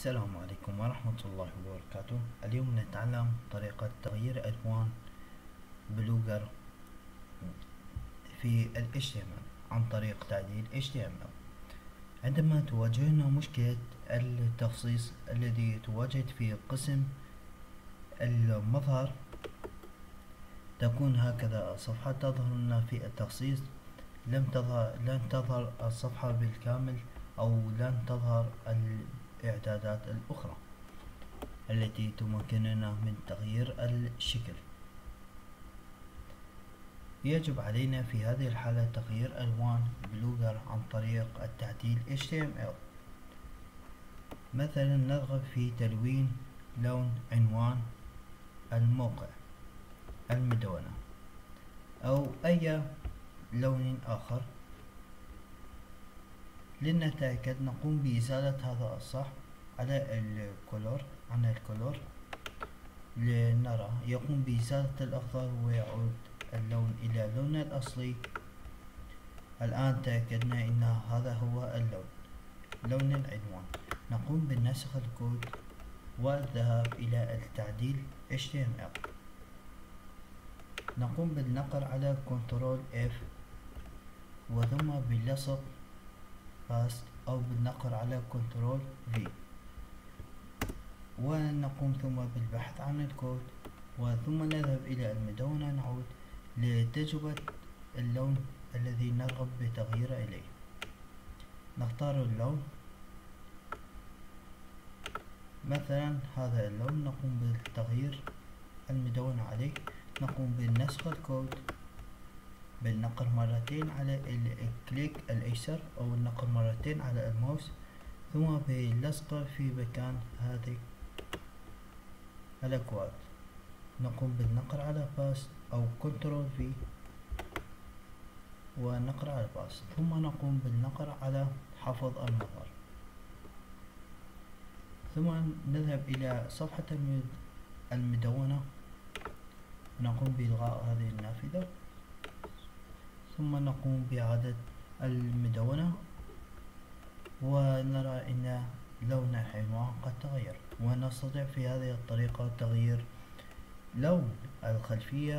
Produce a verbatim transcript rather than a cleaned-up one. السلام عليكم ورحمة الله وبركاته. اليوم نتعلم طريقة تغيير ألوان بلوجر في ال إتش تي إم إل عن طريق تعديل إتش تي إم إل. عندما تواجهنا مشكلة التخصيص الذي تواجد في قسم المظهر، تكون هكذا الصفحة تظهر لنا في التخصيص، لم تظهر لن تظهر الصفحة بالكامل أو لن تظهر الإعدادات الأخرى التي تمكننا من تغيير الشكل. يجب علينا في هذه الحالة تغيير ألوان بلوجر عن طريق التعديل إتش تي إم إل. مثلا نرغب في تلوين لون عنوان الموقع، المدونة، أو أي لون آخر. لنتأكد نقوم بإزالة هذا الصح على الكولور عن الكولور لنرى يقوم بإزالة الأخضر ويعود اللون إلى لونه الأصلي. الآن تأكدنا أن هذا هو اللون لون العنوان. نقوم بنسخ الكود والذهاب إلى التعديل إتش تي إم إل. نقوم بالنقر على كنترول إف وثم باللصق باست أو بالنقر على كنترول في ونقوم ثم بالبحث عن الكود وثم نذهب إلى المدونة، نعود لتجربة اللون الذي نرغب بتغييره إليه. نختار اللون، مثلا هذا اللون، نقوم بالتغيير المدونة عليه. نقوم بالنسخ الكود بالنقر مرتين على الكليك الأيسر أو النقر مرتين على الماوس، ثم بلصقه في مكان هذه الأكواد. نقوم بالنقر على باست أو كنترول في ونقر على باست، ثم نقوم بالنقر على حفظ المظهر. ثم نذهب إلى صفحة المدونة، نقوم بإلغاء هذه النافذة، ثم نقوم بإعادة المدونة ونرى أن لون العنوان قد تغير. ونستطيع في هذه الطريقة تغيير لون الخلفية.